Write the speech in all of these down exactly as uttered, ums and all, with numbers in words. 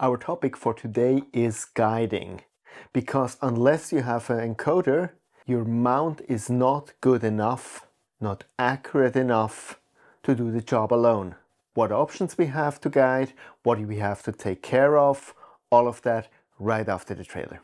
Our topic for today is guiding, because unless you have an encoder, your mount is not good enough, not accurate enough to do the job alone. What options we have to guide, what we have to take care of, all of that right after the trailer.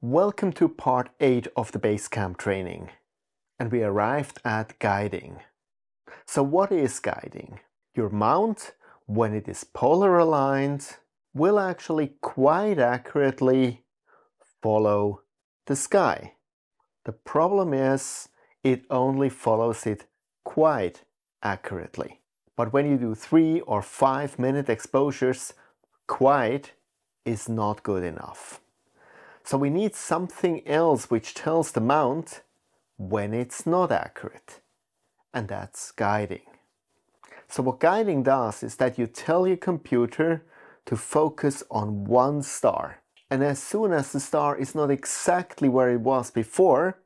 Welcome to part eight of the base camp training, and we arrived at guiding. So what is guiding? Your mount, when it is polar aligned, will actually quite accurately follow the sky. The problem is it only follows it quite accurately. But when you do three or five minute exposures, quite is not good enough. So we need something else which tells the mount when it's not accurate, and that's guiding. So what guiding does is that you tell your computer to focus on one star, and as soon as the star is not exactly where it was before,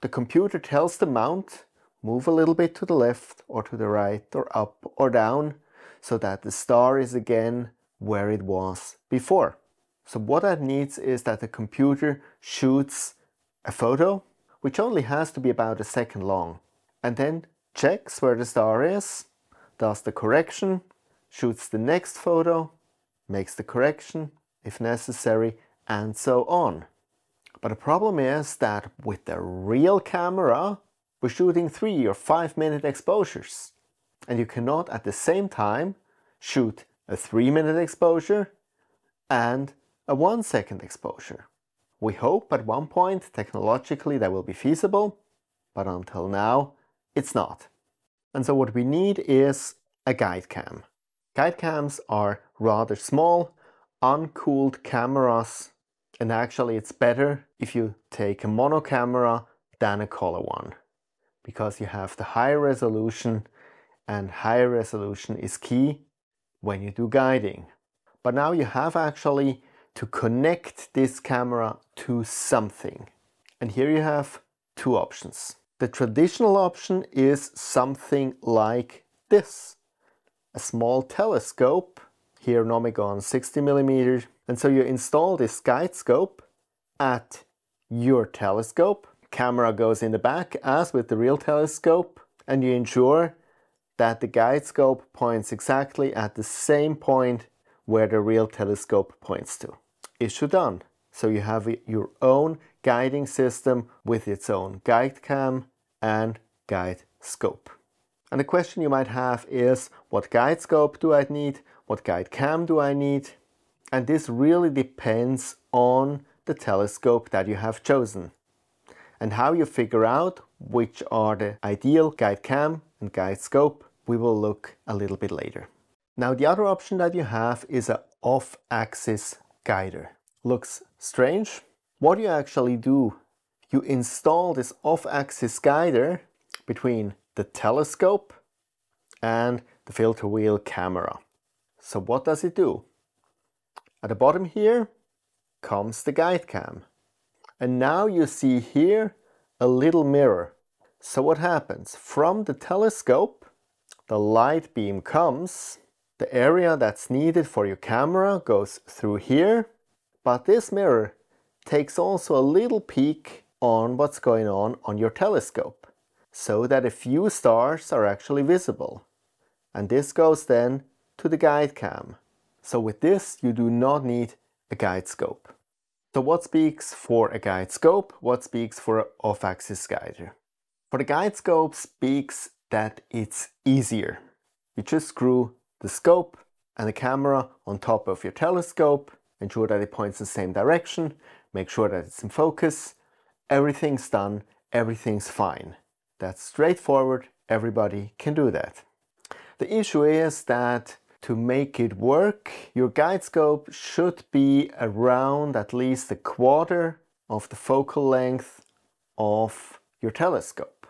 the computer tells the mount move a little bit to the left or to the right or up or down so that the star is again where it was before. So what that needs is that the computer shoots a photo, which only has to be about a second long, and then checks where the star is, does the correction, shoots the next photo, makes the correction if necessary, and so on. But the problem is that with the real camera, we're shooting three or five minute exposures, and you cannot at the same time shoot a three minute exposure and a one second exposure. We hope at one point technologically that will be feasible, but until now it's not. And so what we need is a guide cam. Guide cams are rather small, uncooled cameras, and actually it's better if you take a mono camera than a color one, because you have the high resolution, and high resolution is key when you do guiding. But now you have actually to connect this camera to something. And here you have two options. The traditional option is something like this. A small telescope, here Nomicon sixty millimeter. And so you install this guide scope at your telescope. Camera goes in the back as with the real telescope, and you ensure that the guide scope points exactly at the same point where the real telescope points to. Issue done. So you have your own guiding system with its own guide cam and guide scope. And the question you might have is, what guide scope do I need? What guide cam do I need? And this really depends on the telescope that you have chosen and how you figure out which are the ideal guide cam and guide scope. We will look a little bit later. Now the other option that you have is an off-axis guider. Looks strange. What do you actually do? You install this off-axis guider between the telescope and the filter wheel camera. So what does it do? At the bottom here comes the guide cam. And now you see here a little mirror. So what happens? From the telescope, the light beam comes. The area that's needed for your camera goes through here, but this mirror takes also a little peek on what's going on on your telescope, so that a few stars are actually visible. And this goes then to the guide cam. So with this, you do not need a guide scope. So what speaks for a guide scope? What speaks for an off-axis guider? For the guide scope speaks that it's easier. You just screw the scope and the camera on top of your telescope, ensure that it points the same direction, make sure that it's in focus, everything's done, everything's fine. That's straightforward, everybody can do that. The issue is that to make it work, your guide scope should be around at least a quarter of the focal length of your telescope.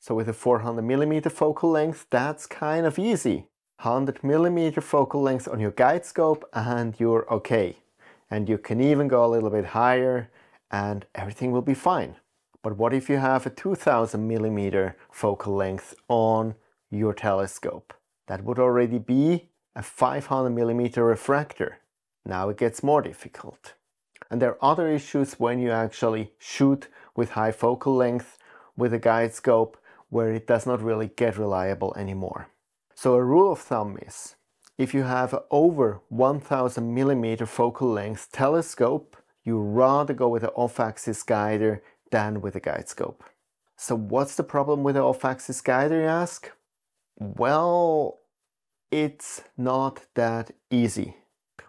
So with a four hundred millimeter focal length, that's kind of easy. one hundred millimeter focal length on your guide scope and you're okay. and you can even go a little bit higher and everything will be fine. But what if you have a two thousand millimeter focal length on your telescope? That would already be a five hundred millimeter refractor. Now it gets more difficult. And there are other issues when you actually shoot with high focal length with a guide scope where it does not really get reliable anymore. So a rule of thumb is, if you have over one thousand millimeter focal length telescope, you rather go with an off-axis guider than with a guide scope. So what's the problem with an off-axis guider, you ask? Well, it's not that easy.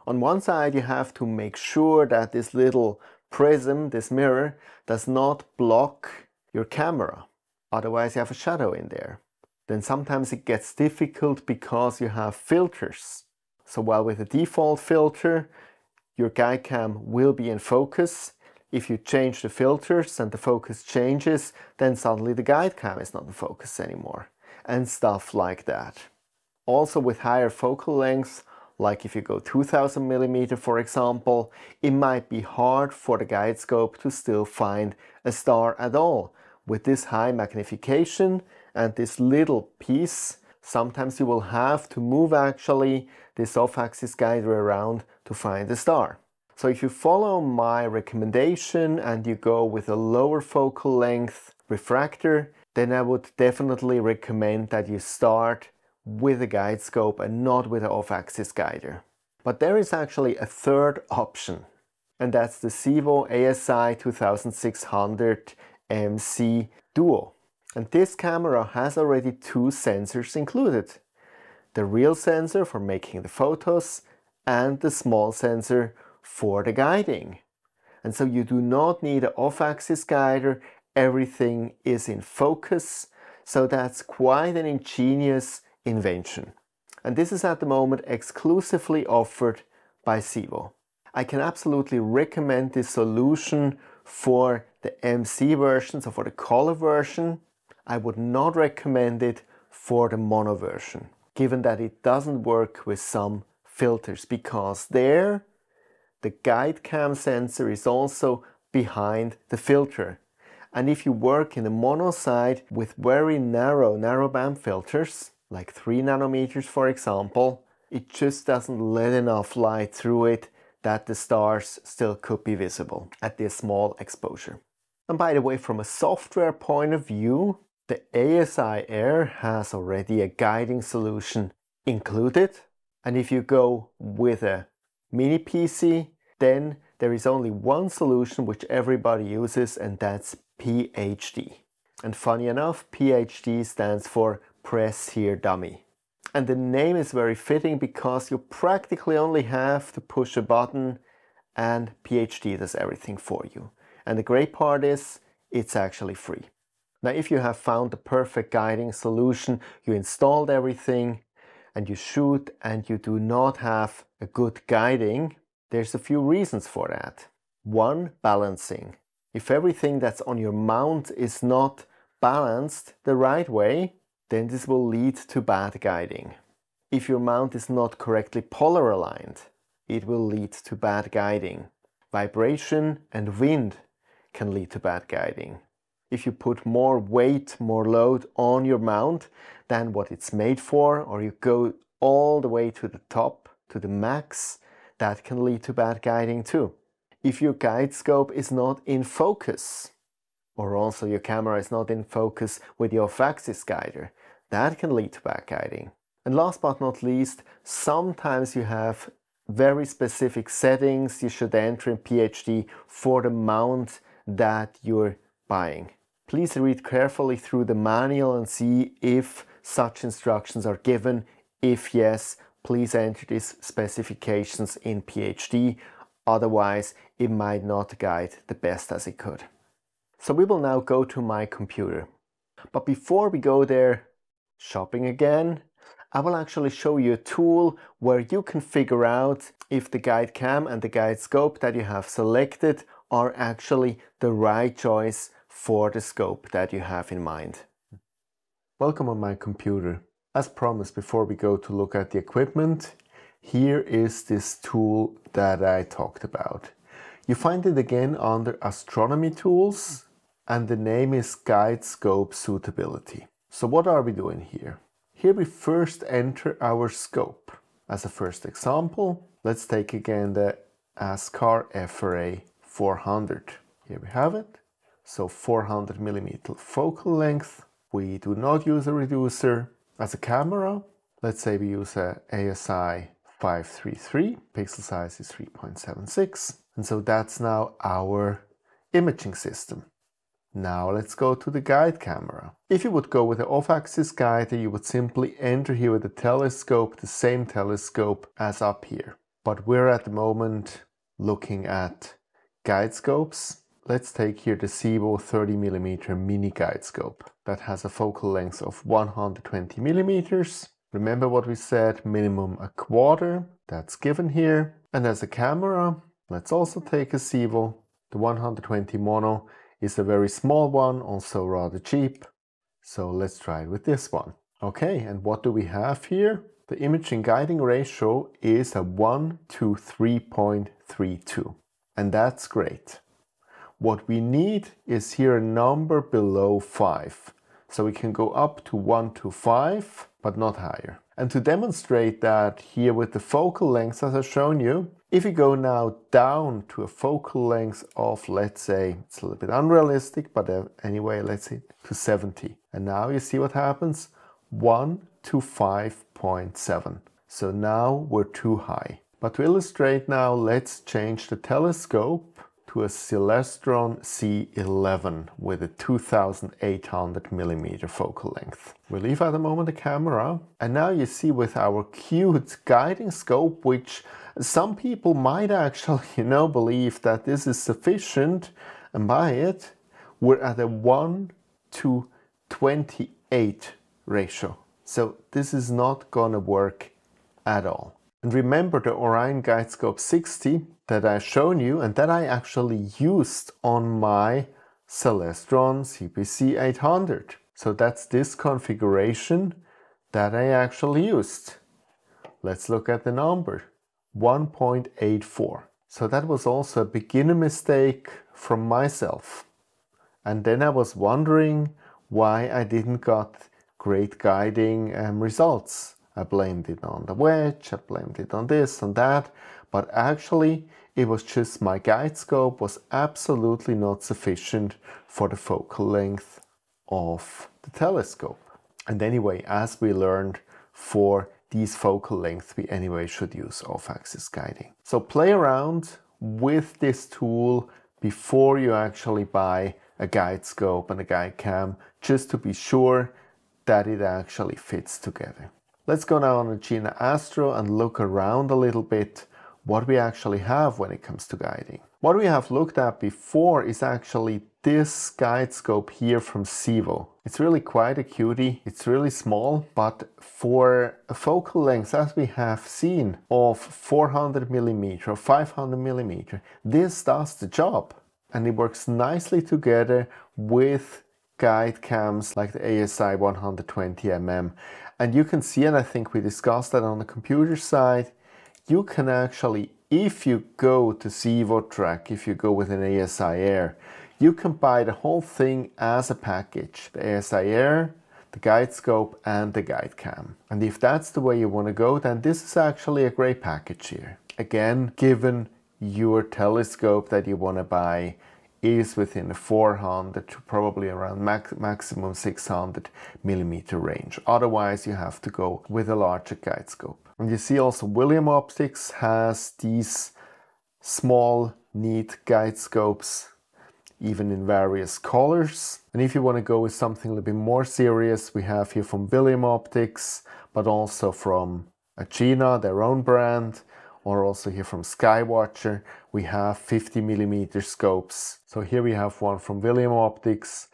On one side, you have to make sure that this little prism, this mirror, does not block your camera. Otherwise, you have a shadow in there. Then sometimes it gets difficult because you have filters. So while with the default filter, your guide cam will be in focus. If you change the filters and the focus changes, then suddenly the guide cam is not in focus anymore. And stuff like that. Also with higher focal lengths, like if you go two thousand millimeter for example, it might be hard for the guide scope to still find a star at all. With this high magnification and this little piece, sometimes you will have to move actually this off-axis guider around to find a star. So if you follow my recommendation and you go with a lower focal length refractor, then I would definitely recommend that you start with a guide scope and not with an off-axis guider. But there is actually a third option, and that's the Z W O A S I twenty-six hundred M C Duo. And this camera has already two sensors included. The real sensor for making the photos and the small sensor for the guiding. And so you do not need an off-axis guider, everything is in focus, so that's quite an ingenious invention. And this is at the moment exclusively offered by Z W O. I can absolutely recommend this solution for the M C version, so for the color version. I would not recommend it for the mono version, given that it doesn't work with some filters, because there the guide cam sensor is also behind the filter. And if you work in the mono side with very narrow narrowband filters, like three nanometers for example, it just doesn't let enough light through it that the stars still could be visible at this small exposure. And by the way, from a software point of view, the A S I Air has already a guiding solution included. And if you go with a mini P C, then there is only one solution which everybody uses, and that's P H D. And funny enough, P H D stands for Press Here Dummy. And the name is very fitting because you practically only have to push a button and P H D does everything for you. And the great part is, it's actually free. Now if you have found the perfect guiding solution, you installed everything and you shoot and you do not have a good guiding, there's a few reasons for that. One, balancing. If everything that's on your mount is not balanced the right way, then this will lead to bad guiding. If your mount is not correctly polar aligned, it will lead to bad guiding. Vibration and wind can lead to bad guiding. If you put more weight, more load on your mount than what it's made for, or you go all the way to the top, to the max, that can lead to bad guiding too. If your guide scope is not in focus, or also your camera is not in focus with your off-axis guider, that can lead to bad guiding. And last but not least, sometimes you have very specific settings you should enter in P H D for the mount that you're buying. Please read carefully through the manual and see if such instructions are given. If yes, please enter these specifications in P H D, otherwise it might not guide the best as it could. So we will now go to my computer. But before we go there shopping again, I will actually show you a tool where you can figure out if the guide cam and the guide scope that you have selected are actually the right choice for the scope that you have in mind. Welcome on my computer. As promised, before we go to look at the equipment, here is this tool that I talked about. You find it again under Astronomy Tools, and the name is Guide Scope Suitability. So what are we doing here? Here we first enter our scope. As a first example, let's take again the ASCAR F R A four hundred. Here we have it. So four hundred millimeter focal length. We do not use a reducer. As a camera, let's say we use a ASI five thirty-three, pixel size is three point seven six. And so that's now our imaging system. Now let's go to the guide camera. If you would go with the off-axis guide, you would simply enter here with the telescope, the same telescope as up here. But we're at the moment looking at guide scopes. Let's take here the Zevo thirty millimeter mini guide scope that has a focal length of one hundred twenty millimeters. Remember what we said, minimum a quarter, that's given here. And as a camera, let's also take a Zevo. The one hundred twenty mono is a very small one, also rather cheap. So let's try it with this one. Okay, and what do we have here? The imaging guiding ratio is a one to three point three two, and that's great. What we need is here a number below five. So we can go up to one to five, but not higher. And to demonstrate that here with the focal length, as I've shown you, if you go now down to a focal length of, let's say, it's a little bit unrealistic, but anyway, let's say to seventy. And now you see what happens, one to five point seven. So now we're too high. But to illustrate now, let's change the telescope to a Celestron C eleven with a two thousand eight hundred millimeter focal length. We leave at the moment the camera, and now you see with our cute guiding scope, which some people might actually, you know, believe that this is sufficient and buy it, we're at a one to twenty-eight ratio. So this is not gonna work at all. And remember the Orion Guidescope sixty that I've shown you and that I actually used on my Celestron C P C eight hundred. So that's this configuration that I actually used. Let's look at the number, one point eight four. So that was also a beginner mistake from myself. And then I was wondering why I didn't got great guiding um, results. I blamed it on the wedge, I blamed it on this, on that, but actually it was just my guide scope was absolutely not sufficient for the focal length of the telescope. And anyway, as we learned, for these focal lengths we anyway should use off-axis guiding. So play around with this tool before you actually buy a guide scope and a guide cam, just to be sure that it actually fits together. Let's go now on Agena Astro and look around a little bit what we actually have when it comes to guiding. What we have looked at before is actually this guide scope here from Zevo. It's really quite a cutie, it's really small, but for a focal length as we have seen of four hundred millimeter or five hundred millimeter, this does the job and it works nicely together with guide cams like the A S I one hundred twenty millimeter. And you can see, and I think we discussed that on the computer side, you can actually, if you go to Zevo Track, if you go with an A S I Air, you can buy the whole thing as a package. The A S I Air, the guide scope and the guide cam. And if that's the way you want to go, then this is actually a great package here. Again, given your telescope that you want to buy is within the four hundred to probably around max, maximum six hundred millimeter range. Otherwise you have to go with a larger guide scope. And you see also William Optics has these small neat guide scopes, even in various colors. And if you want to go with something a little bit more serious, we have here from William Optics, but also from Agena, their own brand, or also here from Sky-Watcher, we have fifty millimeter scopes. So here we have one from William Optics,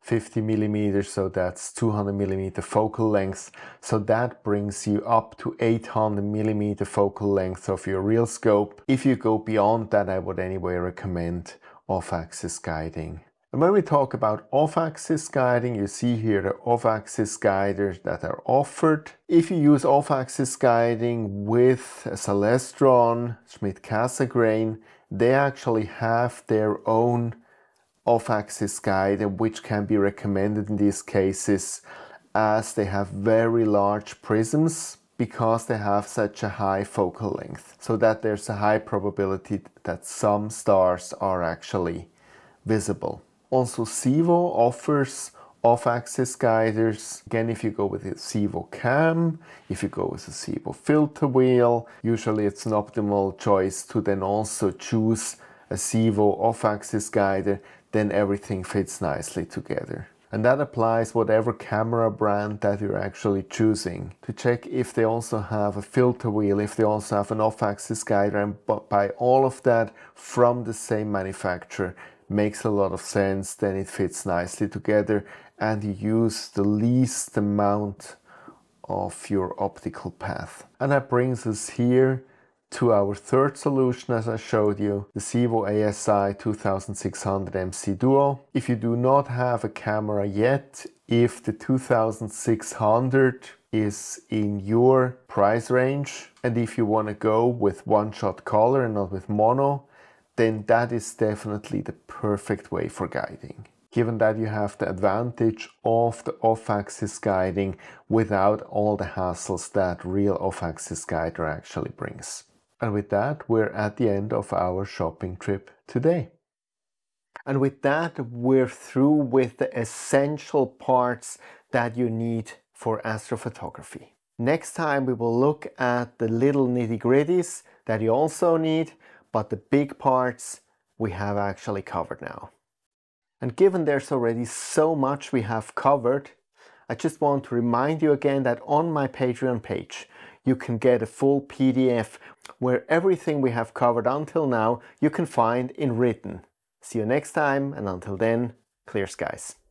fifty millimeter, so that's two hundred millimeter focal length. So that brings you up to eight hundred millimeter focal length of your real scope. If you go beyond that, I would anyway recommend off-axis guiding. And when we talk about off-axis guiding, you see here the off-axis guiders that are offered. If you use off-axis guiding with a Celestron Schmidt-Cassegrain, they actually have their own off-axis guider, which can be recommended in these cases as they have very large prisms because they have such a high focal length, so that there's a high probability that some stars are actually visible. Also, Z W O offers off-axis guiders. Again, if you go with a Z W O cam, if you go with a Z W O filter wheel, usually it's an optimal choice to then also choose a Z W O off-axis guider, then everything fits nicely together. And that applies whatever camera brand that you're actually choosing. To check if they also have a filter wheel, if they also have an off-axis guider, and buy all of that from the same manufacturer. Makes a lot of sense, then it fits nicely together and you use the least amount of your optical path. And that brings us here to our third solution, as I showed you, the Z W O A S I twenty-six hundred M C Duo. If you do not have a camera yet, if the twenty-six hundred is in your price range, and if you want to go with one-shot color and not with mono, then that is definitely the perfect way for guiding, given that you have the advantage of the off-axis guiding without all the hassles that real off-axis guider actually brings. And with that, we're at the end of our shopping trip today. And with that, we're through with the essential parts that you need for astrophotography. Next time, we will look at the little nitty-gritties that you also need, but the big parts we have actually covered now. And given there's already so much we have covered, I just want to remind you again that on my Patreon page, you can get a full P D F where everything we have covered until now you can find in written. See you next time, and until then, clear skies.